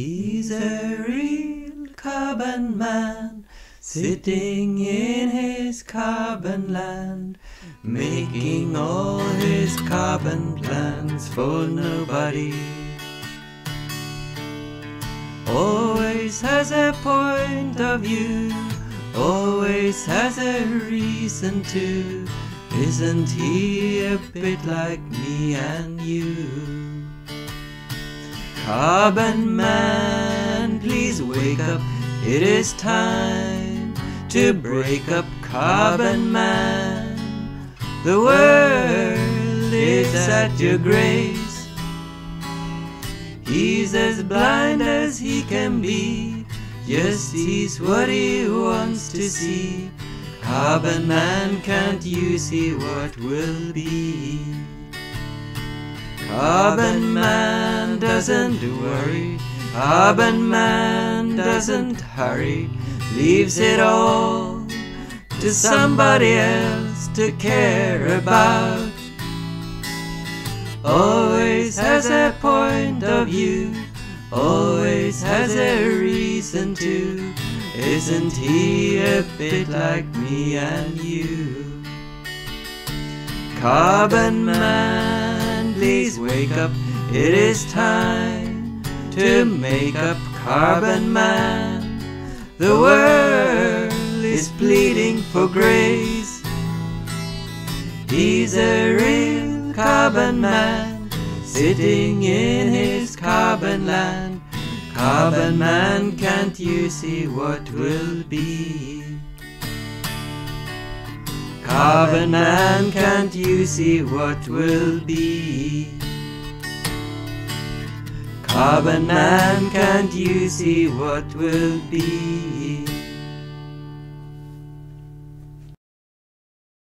He's a real carbon man, sitting in his carbon land, making all his carbon plans for nobody. Always has a point of view, always has a reason to. Isn't he a bit like me and you? Carbon man, please wake up, it is time to break up. Carbon man, the world is at your grace. He's as blind as he can be, just sees what he wants to see. Carbon man, can't you see what will be? Carbon man doesn't worry, carbon man doesn't hurry, leaves it all to somebody else to care about. Always has a point of view, always has a reason to. Isn't he a bit like me and you? Carbon man, please wake up, it is time to make up. Carbon man, the world is pleading for grace. He's a real carbon man, sitting in his carbon land. Carbon man, can't you see what will be? Carbon man, can't you see what will be? Carbon man, can't you see what will be?